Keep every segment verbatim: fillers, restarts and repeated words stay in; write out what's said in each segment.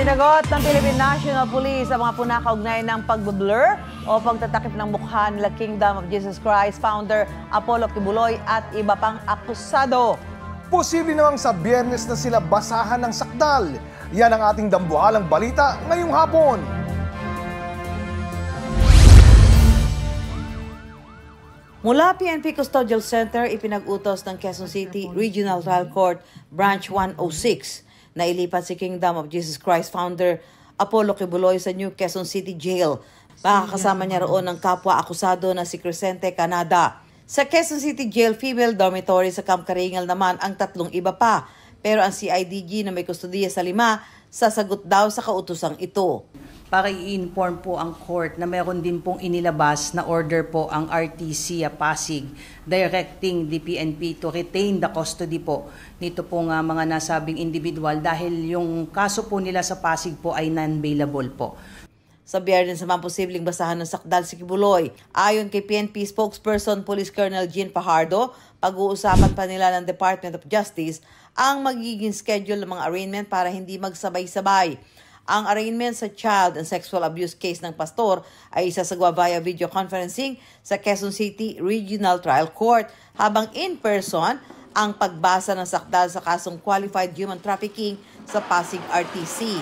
Sinagot ng Philippine National Police ang mga punakaugnayan ng pagbublur o pagtatakip ng mukha nila Kingdom of Jesus Christ founder Apollo Quiboloy at iba pang akusado. Posible namang sa Biyernes na sila basahan ng sakdal. Yan ang ating dambuhalang balita ngayong hapon. Mula P N P Custodial Center, ipinag-utos ng Quezon City Regional Trial Court Branch one oh six na ilipat si Kingdom of Jesus Christ founder Apollo Quiboloy sa New Quezon City Jail. Makakasama niya roon ang kapwa akusado na si Crescente Canada. Sa Quezon City Jail Female Dormitory sa Camp Karingal naman ang tatlong iba pa, pero ang C I D G na may kustodiya sa lima, sasagot daw sa kautosang ito. Para i-inform po ang court na meron din pong inilabas na order po ang R T C Pasig directing the P N P to retain the custody po nito pong uh, mga nasabing individual dahil yung kaso po nila sa Pasig po ay non-bailable po. Sa Biyernes naman posibleng basahan ng sakdal si Quiboloy. Ayon kay P N P spokesperson Police Colonel Jean Fajardo, pag-uusapan pa nila ng Department of Justice ang magiging schedule ng mga arraignment para hindi magsabay-sabay. Ang arraignment sa child and sexual abuse case ng pastor ay isasagawa via video conferencing sa Quezon City Regional Trial Court, habang in-person ang pagbasa ng sakdal sa kasong qualified human trafficking sa Pasig R T C.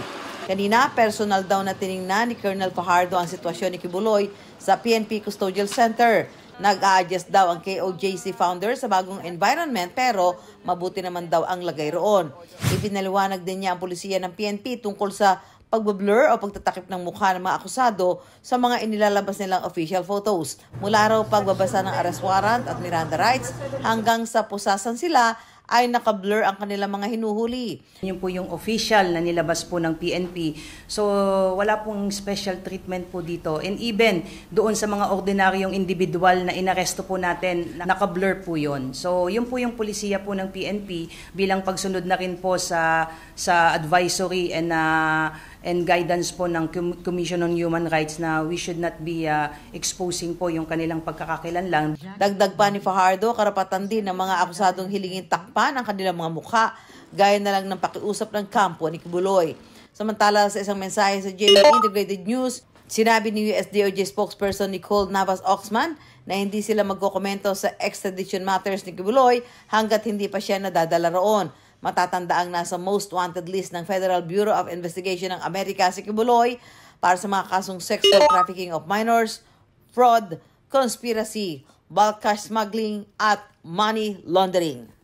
Kanina, personal daw na tiningnan ni Colonel Fajardo ang sitwasyon ni Quiboloy sa P N P Custodial Center. Nag-a-adjust daw ang K O J C founder sa bagong environment pero mabuti naman daw ang lagay roon. Ipinaliwanag din niya ang pulisiya ng P N P tungkol sa pagbablur o pagtatakip ng mukha ng mga akusado sa mga inilalabas nilang official photos. Mula raw pagbabasa ng arrest warrant at Miranda rights hanggang sa pusasan sila ay nakablur ang kanilang mga hinuhuli. Yun po yung official na nilabas po ng P N P. So, wala pong special treatment po dito. And even doon sa mga ordinaryong individual na inaresto po natin, nakablur po yun. So, yun po yung polisiya po ng P N P bilang pagsunod na rin po sa, sa advisory and, uh, and guidance po ng Commission on Human Rights na we should not be uh, exposing po yung kanilang pagkakakilanlang. Dagdag pa ni Fajardo, karapatan din ng mga akusadong hilingin takpan ang kanilang mga mukha, gaya na lang ng pakiusap ng kampo ni Quiboloy. Samantala, sa isang mensahe sa J M A Integrated News, sinabi ni U S D O J spokesperson Nicole Navas Oxman na hindi sila magkokomento sa extradition matters ni Quiboloy hanggat hindi pa siya nadadala roon. Matatanda ang nasa most wanted list ng Federal Bureau of Investigation ng Amerika si Quiboloy para sa mga kasong sexual trafficking of minors, fraud, conspiracy, bulk cash smuggling at money laundering.